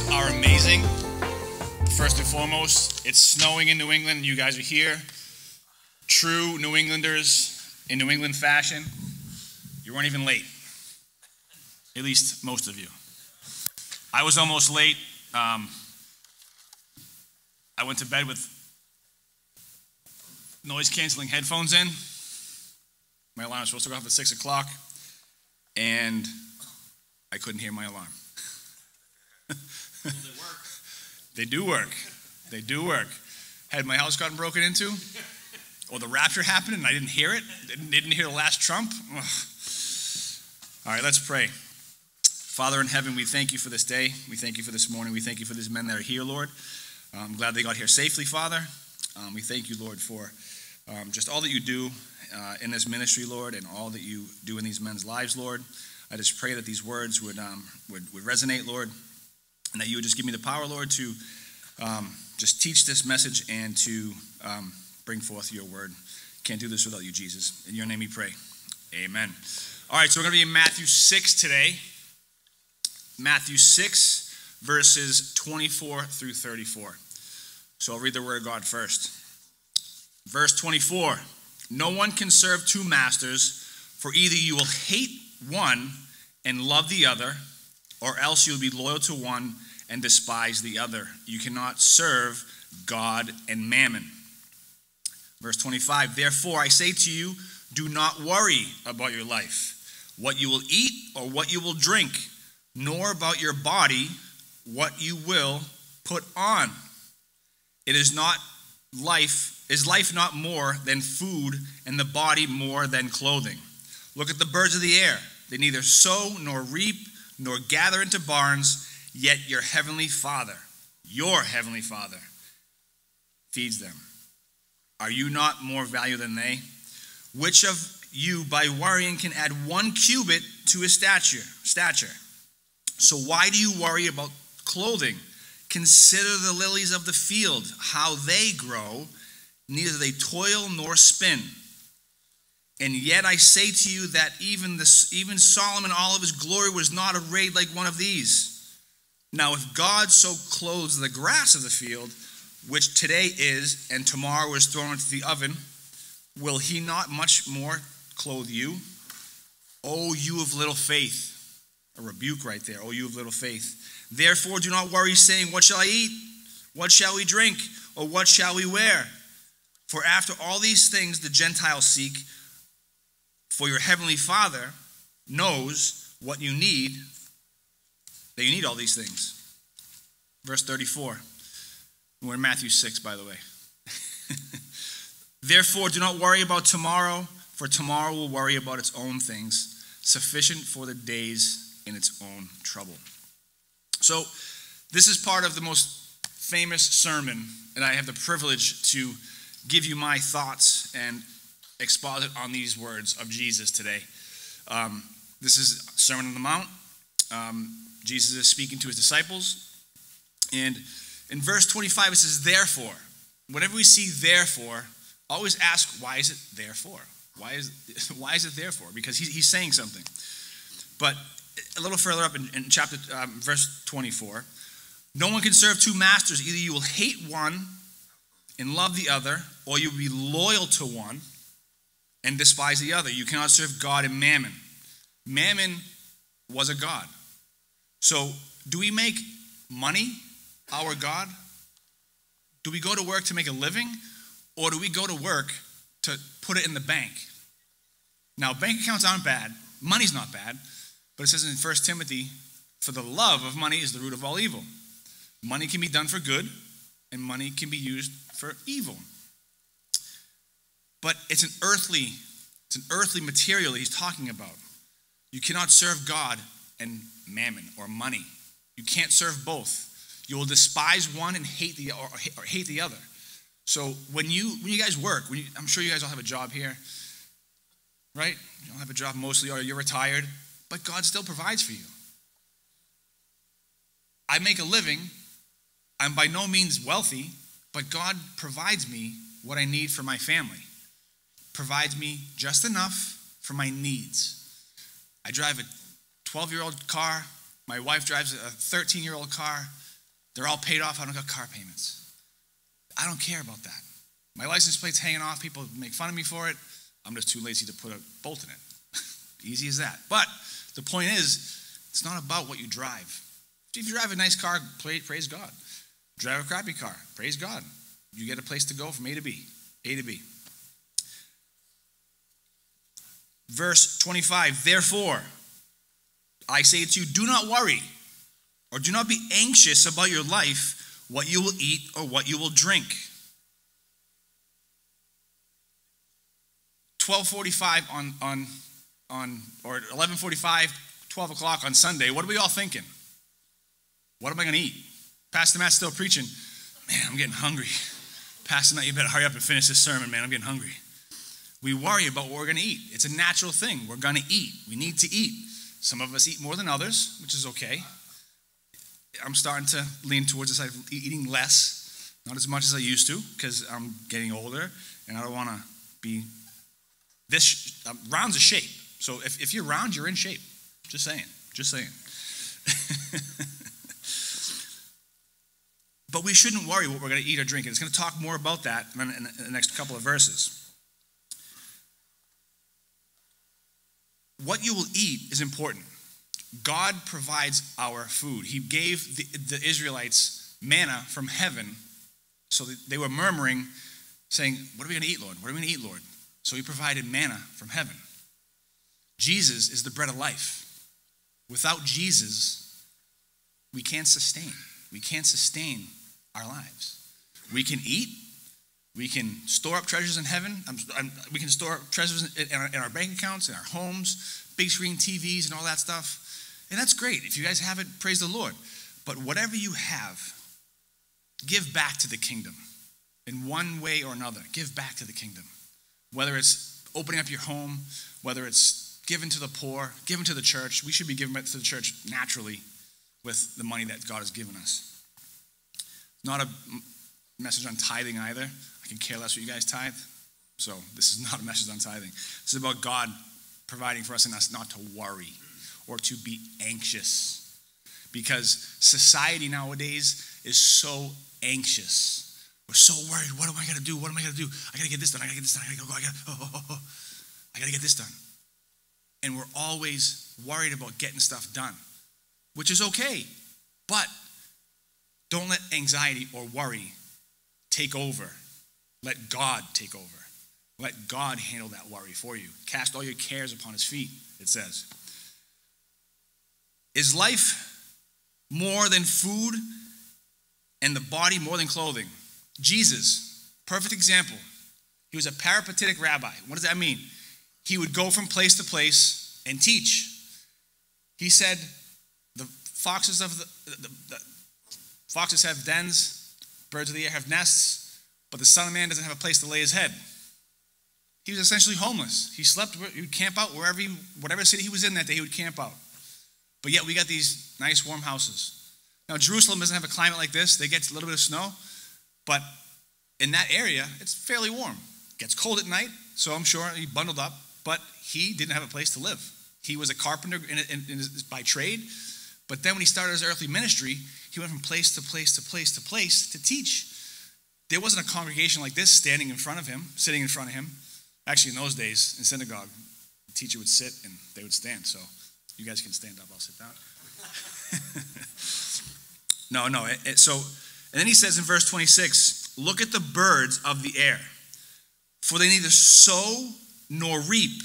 guys are amazing. First and foremost, it's snowing in New England, and you guys are here. True New Englanders in New England fashion. You weren't even late. At least most of you. I was almost late. I went to bed with noise-canceling headphones in. My alarm was supposed to go off at 6 o'clock, and I couldn't hear my alarm. Well, they work. They do work. They do work. Had my house gotten broken into, or the rapture happened, and I didn't hear it. Didn't hear the last trump. Ugh. All right, let's pray. Father in heaven, we thank you for this day. We thank you for this morning. We thank you for these men that are here, Lord. I'm glad they got here safely, Father. We thank you, Lord, for just all that you do in this ministry, Lord, and all that you do in these men's lives, Lord. I just pray that these words would resonate, Lord, and that you would just give me the power, Lord, to just teach this message and to bring forth your word. Can't do this without you, Jesus. In your name we pray. Amen. All right, so we're going to be in Matthew 6 today. Matthew 6, verses 24 through 34. So I'll read the word of God first. Verse 24, no one can serve two masters, for either you will hate one and love the other, or else you'll be loyal to one and despise the other. You cannot serve God and mammon. Verse 25, therefore I say to you, do not worry about your life, what you will eat or what you will drink, nor about your body, what you will put on. It is not life, is life not more than food, and the body more than clothing? Look at the birds of the air. They neither sow nor reap nor gather into barns, yet your heavenly Father, feeds them. Are you not more valuable than they? Which of you, by worrying, can add one cubit to his stature? So why do you worry about clothing? Consider the lilies of the field, how they grow, neither they toil nor spin. And yet I say to you that even Solomon, all of his glory, was not arrayed like one of these. Now if God so clothes the grass of the field, which today is and tomorrow is thrown into the oven, will he not much more clothe you? O you of little faith. A rebuke right there. O you of little faith. Therefore do not worry, saying, what shall I eat? What shall we drink? Or what shall we wear? For after all these things the Gentiles seek, for your heavenly Father knows what you need, that you need all these things. Verse 34. We're in Matthew 6, by the way. Therefore do not worry about tomorrow, for tomorrow will worry about its own things. Sufficient for the days in its own trouble. So this is part of the most famous sermon, and I have the privilege to give you my thoughts and exposit on these words of Jesus today. This is Sermon on the Mount. Jesus is speaking to his disciples. And in verse 25 it says, therefore. Whenever we see therefore, always ask, why is it therefore? Why is it therefore? Because he's saying something. But a little further up in chapter verse 24, no one can serve two masters. Either you will hate one and love the other, or you will be loyal to one and despise the other. You cannot serve God and mammon. Mammon was a god. So do we make money our god? Do we go to work to make a living? Or do we go to work to put it in the bank? Now, bank accounts aren't bad. Money's not bad. But it says in 1 Timothy, for the love of money is the root of all evil. Money can be done for good, and money can be used for evil. But it's an earthly material that he's talking about. You cannot serve God and mammon or money. You can't serve both. You will despise one and hate the other. So when you guys work, I'm sure you guys all have a job here, right? You don't have a job mostly, or you're retired, but God still provides for you. I make a living. I'm by no means wealthy, but God provides me what I need for my family. Provides me just enough for my needs. I drive a 12-year-old car. My wife drives a 13-year-old car. They're all paid off. I don't got car payments. I don't care about that. My license plate's hanging off. People make fun of me for it. I'm just too lazy to put a bolt in it. Easy as that. But the point is, it's not about what you drive. If you drive a nice car, praise God. Drive a crappy car, praise God. You get a place to go from A to B, A to B. Verse 25, therefore, I say to you, do not worry, or do not be anxious about your life, what you will eat or what you will drink. 12:45 or 11:45, 12 o'clock on Sunday, what are we all thinking? What am I going to eat? Pastor Matt's still preaching. Man, I'm getting hungry. Pastor Matt, you better hurry up and finish this sermon, man. I'm getting hungry. We worry about what we're going to eat. It's a natural thing. We're going to eat. We need to eat. Some of us eat more than others, which is okay. I'm starting to lean towards the side of eating less, not as much as I used to, because I'm getting older, and I don't want to be this. Round's a shape. So if you're round, you're in shape. Just saying. Just saying. But we shouldn't worry what we're going to eat or drink. And it's going to talk more about that in the next couple of verses. What you will eat is important. God provides our food. He gave the Israelites manna from heaven. So that they were murmuring, saying, what are we going to eat, Lord? What are we going to eat, Lord? So he provided manna from heaven. Jesus is the bread of life. Without Jesus, we can't sustain. We can't sustain our lives. We can eat. We can store up treasures in heaven. We can store up treasures in our bank accounts, in our homes, big screen TVs and all that stuff. And that's great. If you guys have it, praise the Lord. But whatever you have, give back to the kingdom in one way or another. Give back to the kingdom. Whether it's opening up your home, whether it's giving to the poor, giving to the church. We should be giving back to the church naturally with the money that God has given us. Not a message on tithing either. I can care less what you guys tithe. So this is not a message on tithing. This is about God providing for us and us not to worry or to be anxious. Because society nowadays is so anxious. We're so worried. What am I going to do? What am I going to do? I got to get this done. I got to get this done. I got to go. I got to get this done. And we're always worried about getting stuff done, which is okay, but don't let anxiety or worry take over. Let God take over. Let God handle that worry for you. Cast all your cares upon his feet, it says. Is life more than food and the body more than clothing? Jesus, perfect example. He was a peripatetic rabbi. What does that mean? He would go from place to place and teach. He said, Foxes have dens, birds of the air have nests, but the Son of Man doesn't have a place to lay his head. He was essentially homeless. He slept, he would camp out wherever, whatever city he was in that day, he would camp out. But yet we got these nice warm houses. Now Jerusalem doesn't have a climate like this. They get a little bit of snow, but in that area, it's fairly warm. It gets cold at night, so I'm sure he bundled up, but he didn't have a place to live. He was a carpenter by trade. But then when he started his earthly ministry, he went from place to place to place to place to teach. There wasn't a congregation like this standing in front of him, sitting in front of him. Actually, in those days, in synagogue, the teacher would sit and they would stand. So you guys can stand up. I'll sit down. And then he says in verse 26, look at the birds of the air, for they neither sow nor reap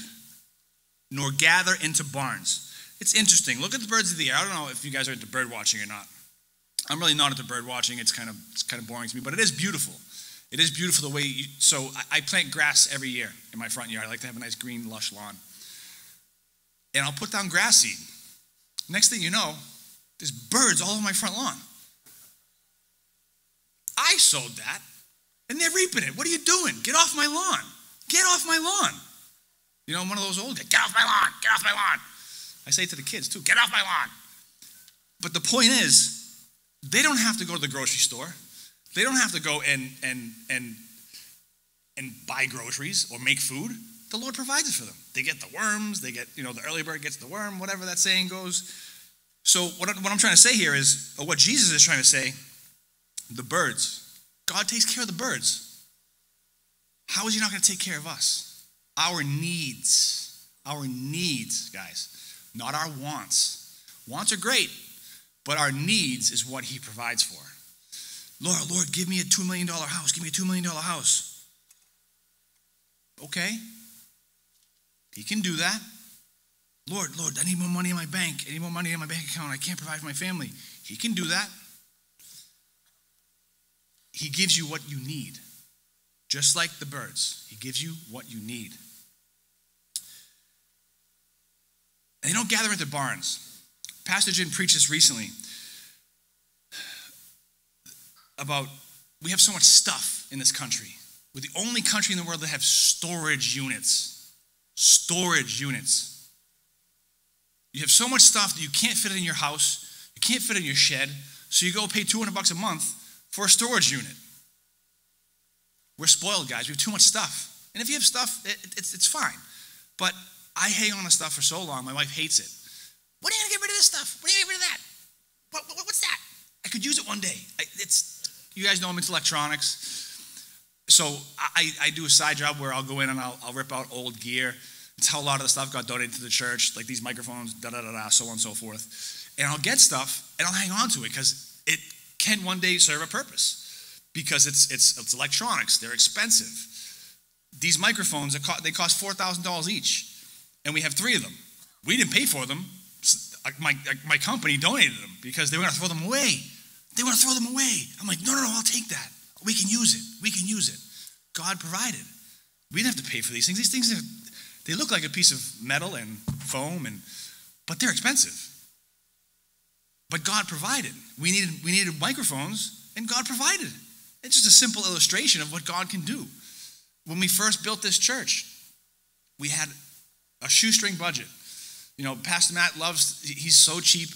nor gather into barns. It's interesting. Look at the birds of the air. I don't know if you guys are into bird watching or not. I'm really not into bird watching. It's kind of boring to me, but it is beautiful. It is beautiful the way you... So I plant grass every year in my front yard. I like to have a nice green, lush lawn. And I'll put down grass seed. Next thing you know, there's birds all over my front lawn. I sowed that, and they're reaping it. What are you doing? Get off my lawn. Get off my lawn. You know, I'm one of those old guys. Get off my lawn. Get off my lawn. I say it to the kids too, get off my lawn. But the point is, they don't have to go to the grocery store. They don't have to go and buy groceries or make food. The Lord provides it for them. They get the worms, they get, you know, the early bird gets the worm, whatever that saying goes. So what I'm trying to say here is, or what Jesus is trying to say, the birds. God takes care of the birds. How is he not going to take care of us? Our needs, guys, not our wants. Wants are great, but our needs is what he provides for. Lord, give me a $2 million house. Give me a $2 million house. Okay. He can do that. Lord, I need more money in my bank. I need more money in my bank account. I can't provide for my family. He can do that. He gives you what you need. Just like the birds. He gives you what you need. They don't gather at their barns. Pastor Dean preached this recently about we have so much stuff in this country. We're the only country in the world that have storage units. Storage units. You have so much stuff that you can't fit in your house, you can't fit in your shed, so you go pay $200 a month for a storage unit. We're spoiled, guys. We have too much stuff. And if you have stuff, it's fine. But I hang on to stuff for so long, my wife hates it. When are you going to get rid of this stuff? When are you going to get rid of that? What's that? I could use it one day. You guys know I'm into electronics. So I do a side job where I'll go in and I'll rip out old gear. It's how a lot of the stuff got donated to the church, like these microphones, da-da-da-da, so on and so forth. And I'll get stuff, and I'll hang on to it because it can one day serve a purpose because it's electronics. They're expensive. These microphones, they cost $4,000 each, and we have 3 of them. We didn't pay for them. My company donated them because they were going to throw them away. They want to throw them away. I'm like, no, I'll take that. We can use it. We can use it. God provided. We didn't have to pay for these things. These things are... They look like a piece of metal and foam, but they're expensive. But God provided. We needed microphones, and God provided. It's just a simple illustration of what God can do. When we first built this church, we had a shoestring budget. You know, Pastor Matt loves, he's so cheap.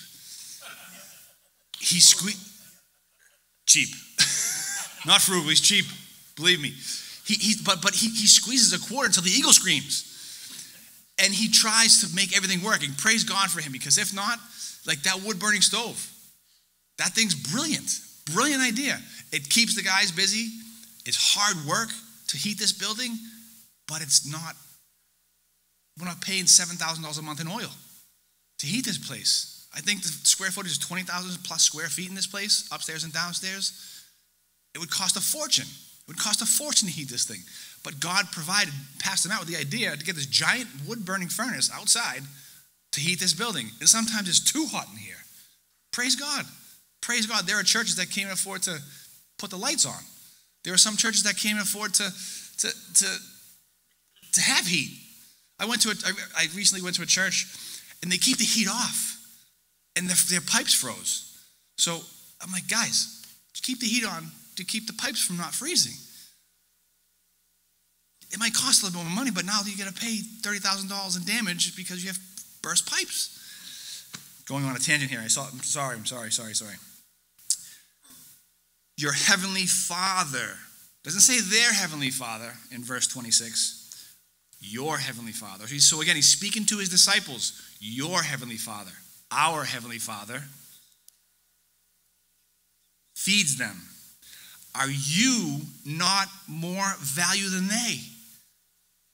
Cheap. Not frugal, he's cheap, believe me. He squeezes a quarter until the eagle screams. And he tries to make everything work. And praise God for him. Because if not, like that wood-burning stove, that thing's brilliant. Brilliant idea. It keeps the guys busy. It's hard work to heat this building. But it's not, we're not paying $7,000 a month in oil to heat this place. I think the square footage is 20,000 plus square feet in this place, upstairs and downstairs. It would cost a fortune. It would cost a fortune to heat this thing. But God provided, passed them out with the idea to get this giant wood-burning furnace outside to heat this building. And sometimes it's too hot in here. Praise God. Praise God. There are churches that can't afford to put the lights on. There are some churches that can't afford to have heat. I recently went to a church, and they keep the heat off. And their pipes froze. So I'm like, guys, just keep the heat on to keep the pipes from not freezing. It might cost a little bit more money, but now you got to pay $30,000 in damage because you have burst pipes. Going on a tangent here. I'm sorry. Your heavenly Father, doesn't say their heavenly Father in verse 26. Your heavenly Father. So again, he's speaking to his disciples. Your heavenly Father, our heavenly Father, feeds them. Are you not more value than they?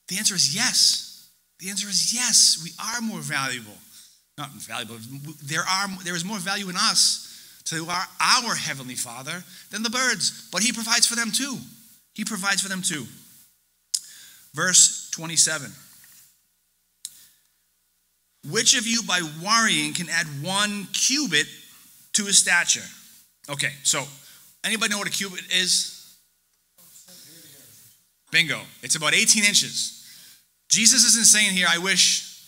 The answer is yes. The answer is yes. We are more valuable. Not valuable. There is more value in us to our Heavenly Father than the birds. But he provides for them too. He provides for them too. Verse 27. Which of you by worrying can add 1 cubit to his stature? Okay, so... Anybody know what a cubit is? Bingo. It's about 18 inches. Jesus isn't saying here, I wish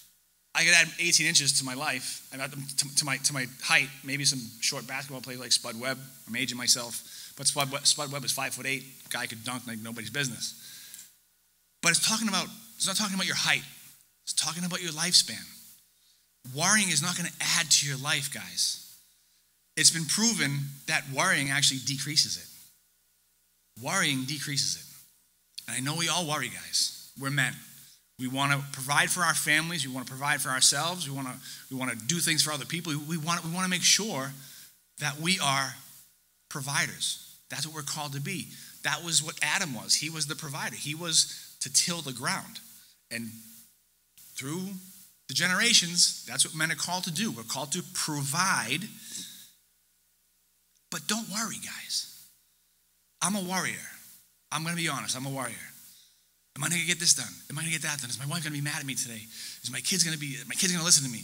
I could add 18 inches to my life, to my height. Maybe some short basketball player like Spud Webb. I'm aging myself. But Spud Webb is 5'8". Guy could dunk like nobody's business. But it's not talking about your height. It's talking about your lifespan. Worrying is not going to add to your life, guys. It's been proven that worrying actually decreases it. Worrying decreases it. And I know we all worry, guys. We're men. We want to provide for our families. We want to provide for ourselves. We want to do things for other people. We want to make sure that we are providers, That's what we're called to be. That was what Adam was. He was the provider. He was to till the ground. And through the generations, that's what men are called to do. We're called to provide. But don't worry, guys. I'm a warrior. I'm going to be honest. I'm a warrior. Am I going to get this done? Am I going to get that done? Is my wife going to be mad at me today? Is my kids going to be, my kids going to listen to me?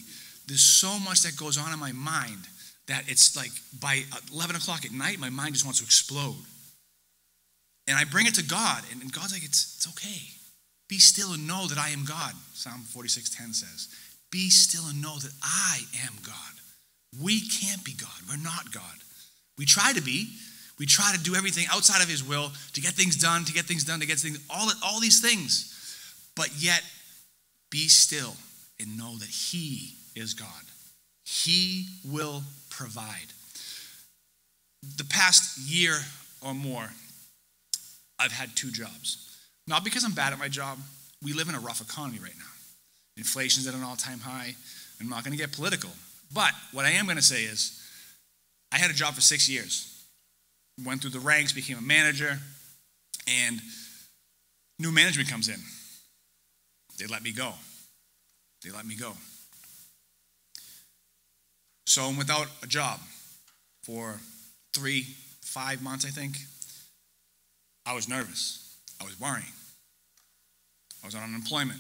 There's so much that goes on in my mind that it's like by 11 o'clock at night, my mind just wants to explode. And I bring it to God, and God's like, it's okay. Be still and know that I am God. Psalm 46:10 says, be still and know that I am God. We can't be God. We're not God. We try to be. We try to do everything outside of his will to get things done, to get things, all these things. But yet, be still and know that he is God. He will provide. The past year or more, I've had two jobs. Not because I'm bad at my job. We live in a rough economy right now. Inflation's at an all-time high. I'm not going to get political. But what I am going to say is, I had a job for 6 years. Went through the ranks, became a manager, and new management comes in. They let me go. So I'm without a job for 3, 5 months, I think. I was nervous. I was worrying. I was on unemployment.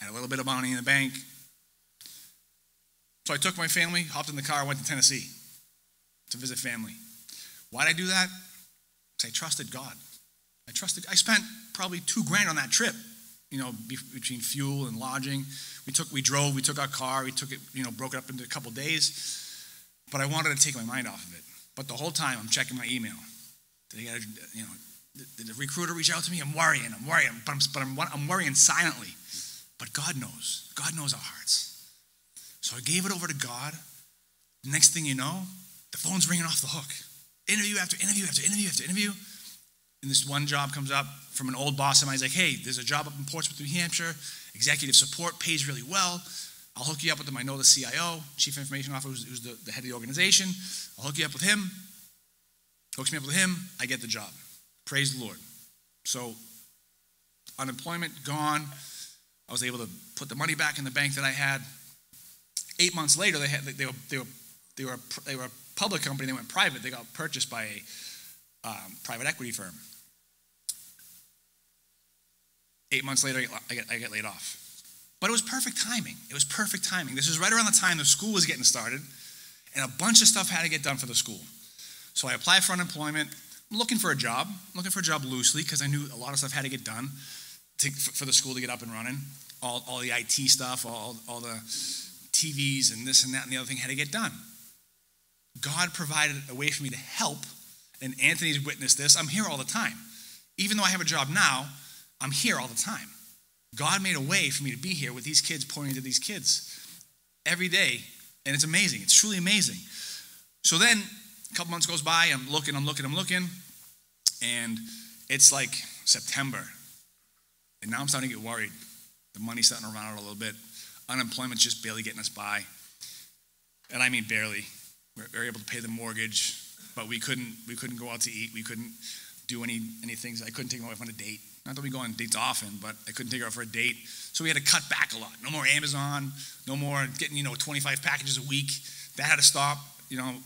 I had a little bit of money in the bank. So I took my family, hopped in the car, went to Tennessee to visit family. Why did I do that? Because I trusted God. I spent probably $2,000 on that trip, you know, between fuel and lodging. We took our car, broke it up into a couple days. But I wanted to take my mind off of it. But the whole time I'm checking my email. Did the recruiter reach out to me? I'm worrying, but I'm worrying silently. But God knows. God knows our hearts. So I gave it over to God. The next thing you know, the phone's ringing off the hook. Interview after interview after interview after interview. And this one job comes up from an old boss of mine. He's like, hey, there's a job up in Portsmouth, New Hampshire. Executive support, pays really well. I'll hook you up with him. I know the CIO, Chief Information Officer, who's the head of the organization. I'll hook you up with him. Hooks me up with him. I get the job. Praise the Lord. So unemployment gone. I was able to put the money back in the bank that I had. 8 months later, they were a public company. They went private. They got purchased by a private equity firm. 8 months later, I get laid off. But it was perfect timing. It was perfect timing. This was right around the time the school was getting started, and a bunch of stuff had to get done for the school. So I applied for unemployment. I'm looking for a job. I'm looking for a job loosely because I knew a lot of stuff had to get done for the school to get up and running. All the IT stuff, all the TVs and this and that and the other thing had to get done. God provided a way for me to help, and Anthony's witnessed this. I'm here all the time. Even though I have a job now, I'm here all the time. God made a way for me to be here with these kids, pointing to these kids every day, and it's amazing. It's truly amazing. So then a couple months goes by, and I'm looking, and it's like September, and now I'm starting to get worried. The money's starting to run out a little bit. Unemployment's just barely getting us by, and I mean barely. We were able to pay the mortgage, but we couldn't go out to eat. We couldn't do any things. I couldn't take my wife on a date. Not that we go on dates often, but I couldn't take her out for a date. So we had to cut back a lot. No more Amazon, no more getting, 25 packages a week. That had to stop.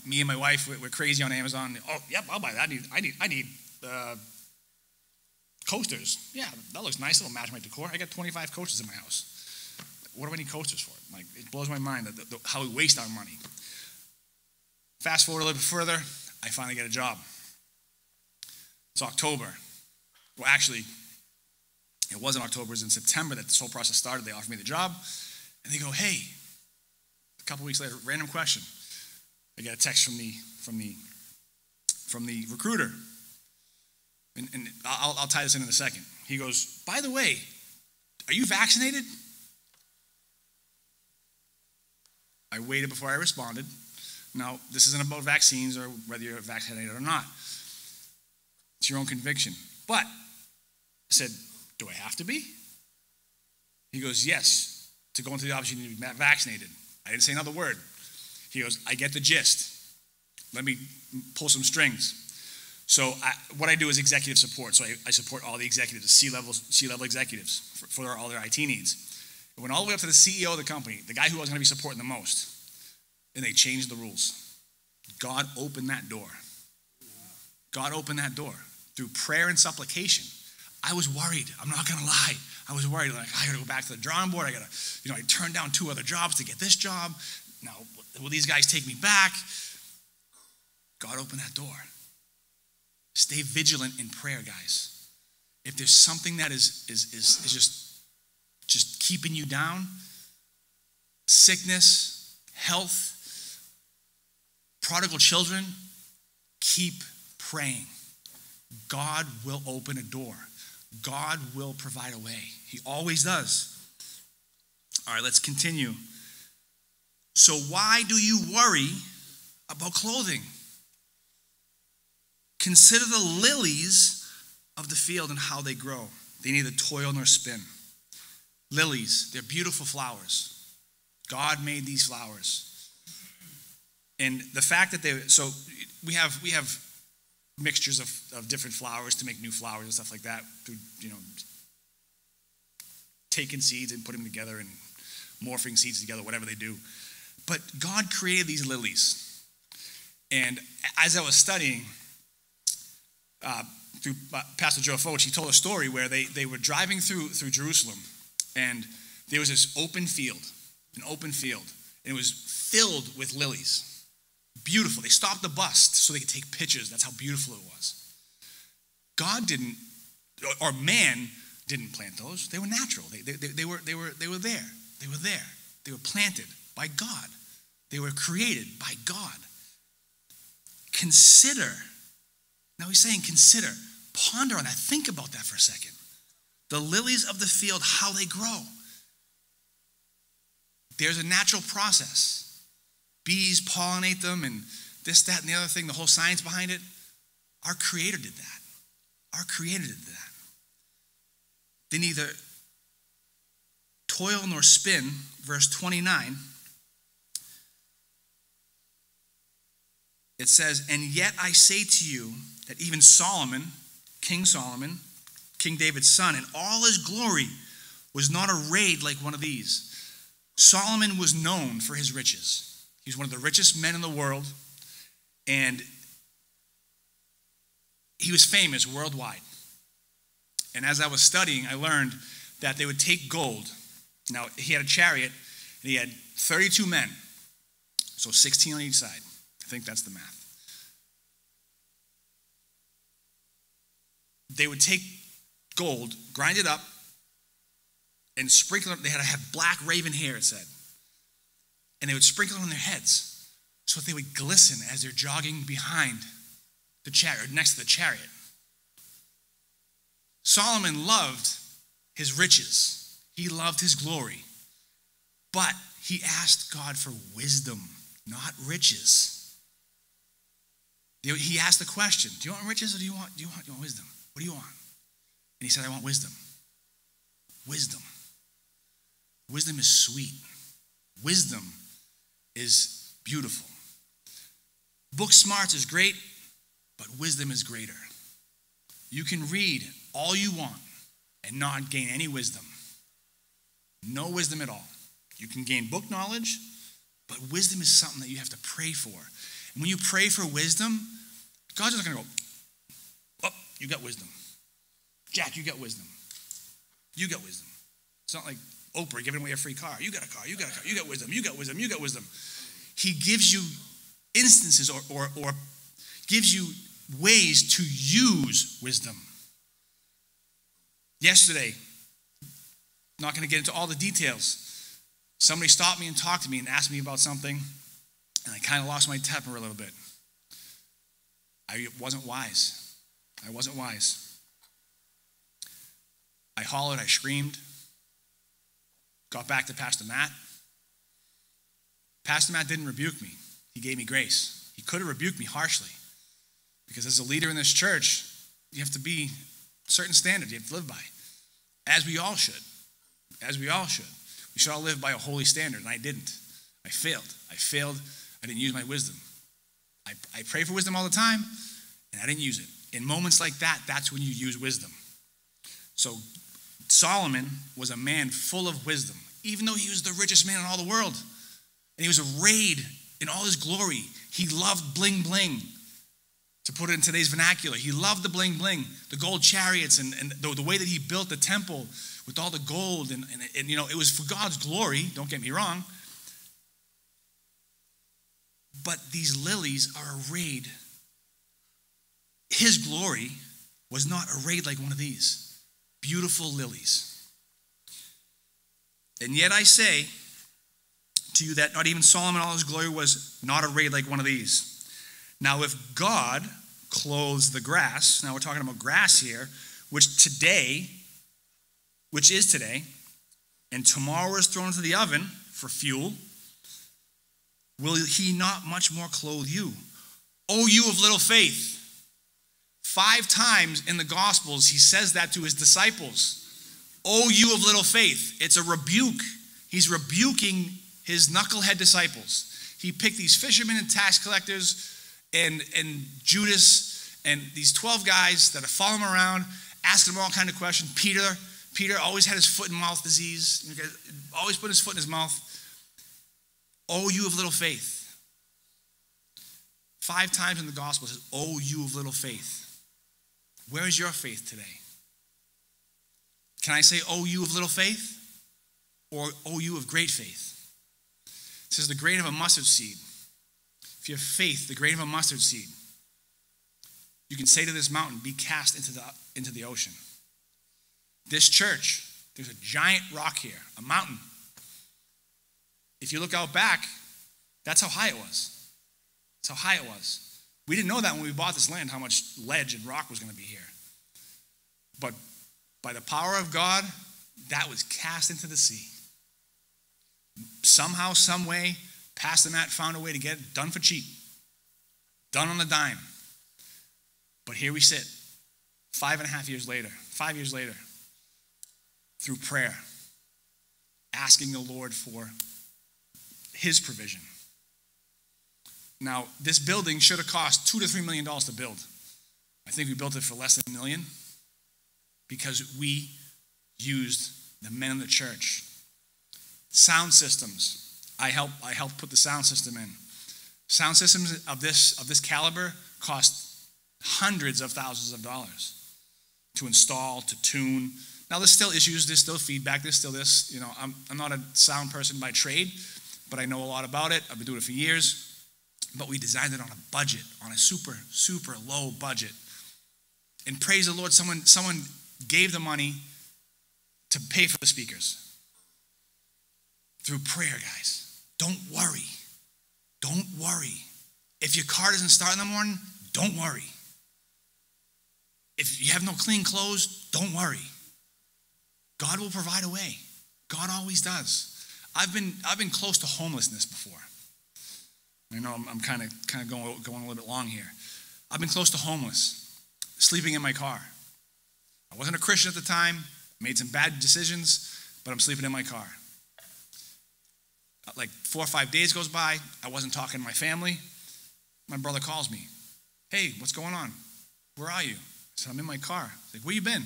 Me and my wife, we're crazy on Amazon. Oh, yep, I'll buy that. I need coasters. Yeah, that looks nice. It'll match my decor. I got 25 coasters in my house. What do I need coasters for? Like, it blows my mind how we waste our money. Fast forward a little bit further, I finally get a job. It's October. Well, actually, it wasn't October. It was in September that this whole process started. They offered me the job. And they go, hey, a couple weeks later, random question. I get a text from the recruiter. And I'll tie this in a second. He goes, by the way, are you vaccinated? I waited before I responded. Now, this isn't about vaccines or whether you're vaccinated or not. It's your own conviction. But I said, do I have to be? He goes, yes. To go into the office, you need to be vaccinated. I didn't say another word. He goes, I get the gist. Let me pull some strings. So what I do is executive support. So I support all the executives, C-level executives for all their IT needs. It went all the way up to the CEO of the company, the guy who I was going to be supporting the most. And they changed the rules. God opened that door. God opened that door through prayer and supplication. I was worried. I'm not going to lie. I was worried. Like, I got to go back to the drawing board. I got to, I turned down 2 other jobs to get this job. Now, will these guys take me back? God opened that door. Stay vigilant in prayer, guys. If there's something that is just keeping you down, sickness, health, prodigal children, keep praying. God will open a door. God will provide a way. He always does. All right, let's continue. So why do you worry about clothing? Consider the lilies of the field and how they grow. They neither toil nor spin. Lilies, they're beautiful flowers. God made these flowers. And the fact that we have mixtures of different flowers to make new flowers and stuff like that through, taking seeds and putting them together and morphing seeds together, whatever they do. But God created these lilies. And as I was studying, through Pastor Joe Foach, he told a story where they were driving through Jerusalem, and there was this open field, and it was filled with lilies. Beautiful. They stopped the bus so they could take pictures. That's how beautiful it was. God didn't, or man didn't plant those. They were natural. They were there. They were there. They were planted by God. They were created by God. Consider. Now he's saying consider. Ponder on that. Think about that for a second. The lilies of the field, how they grow. There's a natural process. Bees pollinate them and this, that, and the other thing, the whole science behind it. Our Creator did that. Our Creator did that. They neither toil nor spin, verse 29. It says, and yet I say to you that even Solomon, King David's son, in all his glory was not arrayed like one of these. Solomon was known for his riches. He's one of the richest men in the world, and he was famous worldwide. And as I was studying, I learned that they would take gold. Now, he had a chariot, and he had 32 men, so 16 on each side. I think that's the math. They would take gold, grind it up, and sprinkle it. They had to have black raven hair, it said. And they would sprinkle it on their heads so that they would glisten as they're jogging behind the chariot, next to the chariot. Solomon loved his riches. He loved his glory. But he asked God for wisdom, not riches. He asked the question, do you want riches or do you want wisdom? What do you want? And he said, I want wisdom. Wisdom. Wisdom is sweet. Wisdom is beautiful. Book smarts is great, but wisdom is greater. You can read all you want and not gain any wisdom. No wisdom at all. You can gain book knowledge, but wisdom is something that you have to pray for. And when you pray for wisdom, God's not going to go, oh, you got wisdom. Jack, you got wisdom. You got wisdom. It's not like Oprah giving away a free car. You got a car, you got a car, you got wisdom, you got wisdom, you got wisdom. He gives you instances or gives you ways to use wisdom. Yesterday, not going to get into all the details, somebody stopped me and talked to me and asked me about something, and I kind of lost my temper a little bit. I wasn't wise. I hollered, I screamed. Got back to Pastor Matt. Pastor Matt didn't rebuke me. He gave me grace. He could have rebuked me harshly. Because as a leader in this church, you have to be a certain standard you have to live by. As we all should. As we all should. We should all live by a holy standard, and I didn't. I failed. I didn't use my wisdom. I pray for wisdom all the time, and I didn't use it. In moments like that, that's when you use wisdom. So Solomon was a man full of wisdom, even though he was the richest man in all the world. And he was arrayed in all his glory. He loved bling bling. To put it in today's vernacular, he loved the bling bling, the gold chariots, and the way that he built the temple with all the gold. And you know, it was for God's glory, don't get me wrong. But these lilies are arrayed. His glory was not arrayed like one of these. Beautiful lilies. And yet I say to you that not even Solomon in all his glory was not arrayed like one of these. Now, if God clothes the grass, now we're talking about grass here, which is today, and tomorrow is thrown into the oven for fuel, will he not much more clothe you, O you of little faith? 5 times in the Gospels, he says that to his disciples. O you of little faith. It's a rebuke. He's rebuking his knucklehead disciples. He picked these fishermen and tax collectors and Judas and these 12 guys that have followed him around, asking them all kinds of questions. Peter always had his foot and mouth disease. Always put his foot in his mouth. O you of little faith. 5 times in the gospel it says, O you of little faith. Where is your faith today? Can I say, O you of little faith? Or O you of great faith? It says the grain of a mustard seed. If you have faith, the grain of a mustard seed, you can say to this mountain, be cast into the ocean. This church, there's a giant rock here, a mountain. If you look out back, that's how high it was. That's how high it was. We didn't know that when we bought this land, how much ledge and rock was going to be here. But by the power of God, that was cast into the sea. Somehow, some way, Pastor Matt found a way to get it done for cheap. Done on a dime. But here we sit, 5 years later, through prayer, asking the Lord for his provision. Now, this building should have cost $2 to $3 million to build. I think we built it for less than $1 million because we used the men in the church. Sound systems. I helped put the sound system in. Sound systems of this caliber cost hundreds of thousands of dollars to install, to tune. Now, there's still issues. There's still feedback. There's still this. You know, I'm not a sound person by trade, but I know a lot about it. I've been doing it for years. But we designed it on a budget, on a super, super low budget. And praise the Lord, someone gave the money to pay for the speakers. Through prayer, guys. Don't worry. Don't worry. If your car doesn't start in the morning, don't worry. If you have no clean clothes, don't worry. God will provide a way. God always does. I've been close to homelessness before. I know I'm kind of going a little bit long here. I've been close to homeless, sleeping in my car. I wasn't a Christian at the time, made some bad decisions, but I'm sleeping in my car. Like 4 or 5 days goes by, I wasn't talking to my family. My brother calls me. Hey, what's going on? Where are you? I said, I'm in my car. He's like, where you been?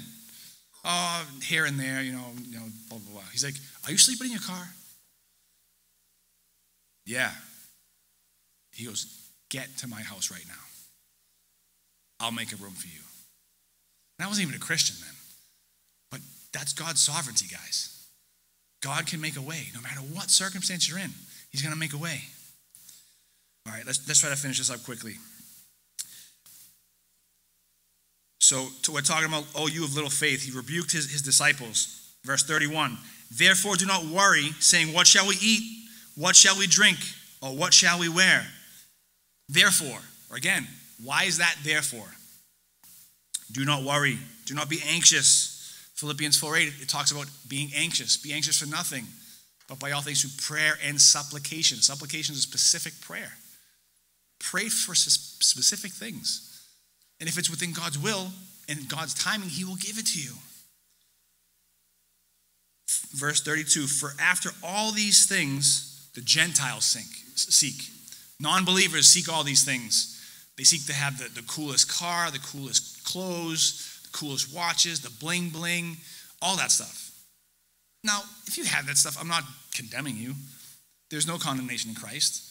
Oh, here and there, you know, blah, blah, blah. He's like, are you sleeping in your car? Yeah. He goes, get to my house right now. I'll make a room for you. And I wasn't even a Christian then. But that's God's sovereignty, guys. God can make a way. No matter what circumstance you're in, he's going to make a way. All right, let's try to finish this up quickly. So we're talking about, oh, you of little faith. He rebuked his disciples. Verse 31, therefore do not worry, saying, what shall we eat? What shall we drink? Or what shall we wear? Therefore, or again, why is that therefore? Do not worry. Do not be anxious. Philippians 4:8, it talks about being anxious. Be anxious for nothing, but by all things through prayer and supplication. Supplication is a specific prayer. Pray for specific things. And if it's within God's will and God's timing, he will give it to you. Verse 32, for after all these things, the Gentiles seek. Non-believers seek all these things. They seek to have the coolest car, the coolest clothes, the coolest watches, the bling bling, all that stuff. Now, if you have that stuff, I'm not condemning you. There's no condemnation in Christ.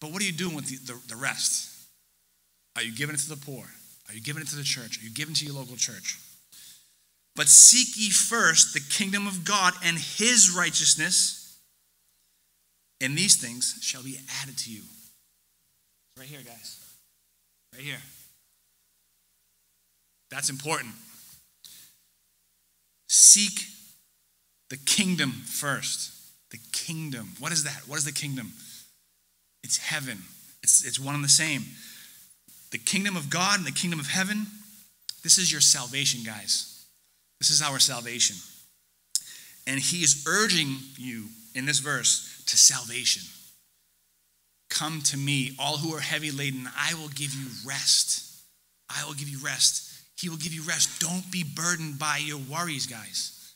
But what are you doing with the rest? Are you giving it to the poor? Are you giving it to the church? Are you giving it to your local church? But seek ye first the kingdom of God and his righteousness, and these things shall be added to you. Right here, guys. Right here. That's important. Seek the kingdom first. The kingdom. What is that? What is the kingdom? It's heaven. It's one and the same. The kingdom of God and the kingdom of heaven, this is your salvation, guys. This is our salvation. And he is urging you in this verse to salvation. Come to me, all who are heavy laden. I will give you rest. I will give you rest. He will give you rest. Don't be burdened by your worries, guys.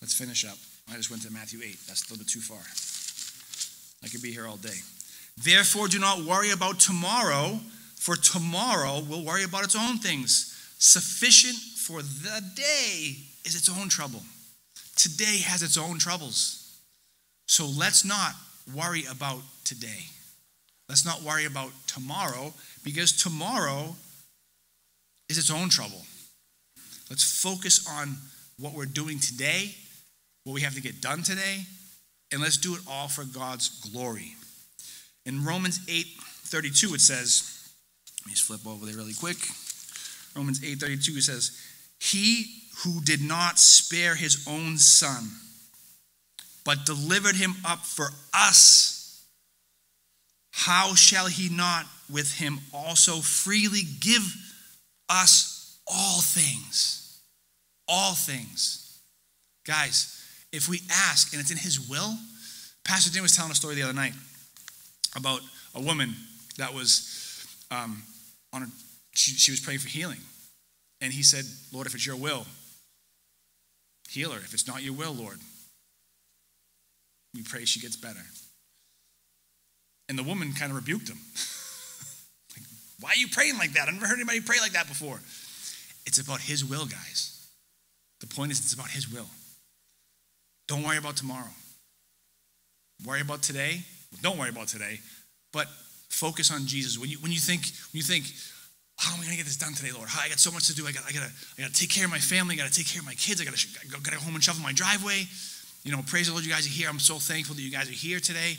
Let's finish up. I just went to Matthew 8. That's a little bit too far. I could be here all day. Therefore, do not worry about tomorrow, for tomorrow will worry about its own things. Sufficient for the day is its own trouble. Today has its own troubles. So let's not worry about today. Let's not worry about tomorrow, because tomorrow is its own trouble. Let's focus on what we're doing today, what we have to get done today, and let's do it all for God's glory. In Romans 8:32, it says, let me just flip over there really quick. Romans 8:32 says, he who did not spare his own son, but delivered him up for us, how shall he not with him also freely give us all things? All things. Guys, if we ask and it's in his will, Pastor Dean was telling a story the other night about a woman that was... she was praying for healing, and he said, Lord, if it's your will, heal her. If it's not your will, Lord, we pray she gets better. And the woman kind of rebuked him. Like, why are you praying like that? I've never heard anybody pray like that before. It's about his will, guys. The point is, it's about his will. Don't worry about tomorrow. Worry about today. Well, don't worry about today, but focus on Jesus. When you think, how am I going to get this done today, Lord? I got so much to do. I got to take care of my family. I got to take care of my kids. I got to go home and shovel my driveway. You know, praise the Lord, you guys are here. I'm so thankful that you guys are here today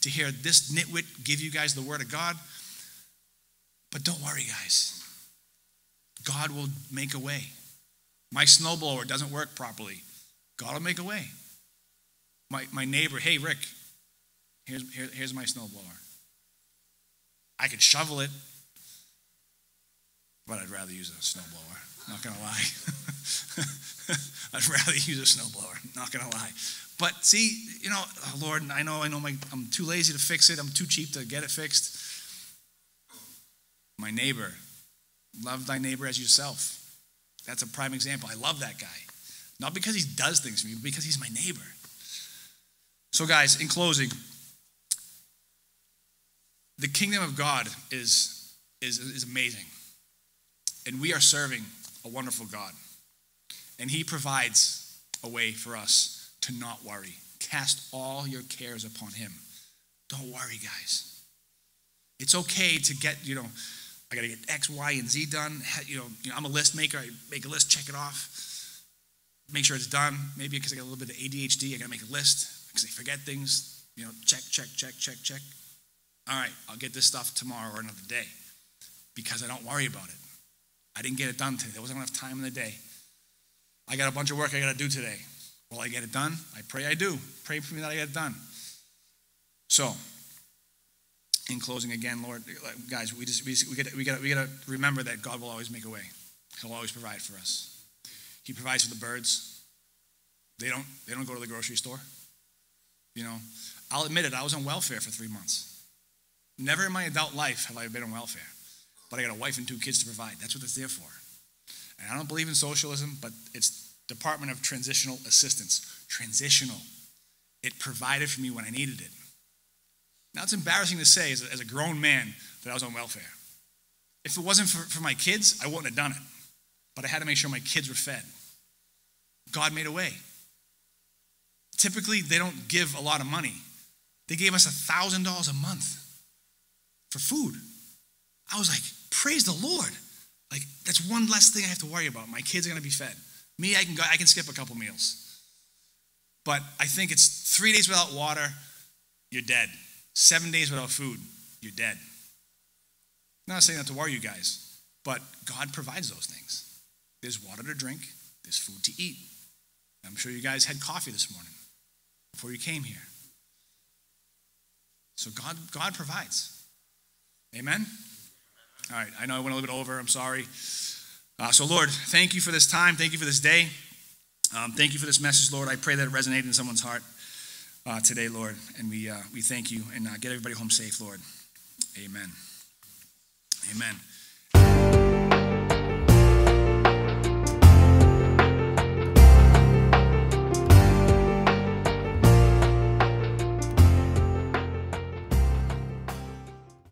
to hear this nitwit give you guys the word of God. But don't worry, guys. God will make a way. My snowblower doesn't work properly. God will make a way. My neighbor, hey, Rick, here's my snowblower. I could shovel it, but I'd rather use a snowblower. Not going to lie. I'd rather use a snowblower. Not going to lie. But see, you know, oh Lord, I know, I'm too lazy to fix it. I'm too cheap to get it fixed. My neighbor, love thy neighbor as yourself. That's a prime example. I love that guy. Not because he does things for me, but because he's my neighbor. So guys, in closing, the kingdom of God is amazing. And we are serving a wonderful God. And he provides a way for us to not worry. Cast all your cares upon him. Don't worry, guys. It's okay to get, you know, I got to get X, Y, and Z done. You know, I'm a list maker. I make a list, check it off. Make sure it's done. Maybe because I got a little bit of ADHD, I got to make a list because I forget things. You know, check. All right, I'll get this stuff tomorrow or another day because I don't worry about it. I didn't get it done today. There wasn't enough time in the day. I got a bunch of work I got to do today. Will I get it done? I pray I do. Pray for me that I get it done. So, in closing again, Lord, guys, we got to remember that God will always make a way. He'll always provide for us. He provides for the birds. They don't go to the grocery store. You know, I'll admit it. I was on welfare for 3 months. Never in my adult life have I been on welfare, but I got a wife and 2 kids to provide. That's what it's there for. And I don't believe in socialism, but it's Department of Transitional Assistance. Transitional. It provided for me when I needed it. Now, it's embarrassing to say as a grown man that I was on welfare. If it wasn't for my kids, I wouldn't have done it. But I had to make sure my kids were fed. God made a way. Typically, they don't give a lot of money. They gave us $1,000 a month for food. I was like, praise the Lord. Like, that's one less thing I have to worry about. My kids are going to be fed. Me, I can skip a couple meals. But I think it's 3 days without water, you're dead. 7 days without food, you're dead. I'm not saying that to worry you guys, but God provides those things. There's water to drink, there's food to eat. I'm sure you guys had coffee this morning before you came here. So God provides. Amen? All right, I know I went a little bit over, I'm sorry. So Lord, thank you for this time, thank you for this day. Thank you for this message, Lord. I pray that it resonated in someone's heart today, Lord. And we thank you and get everybody home safe, Lord. Amen. Amen.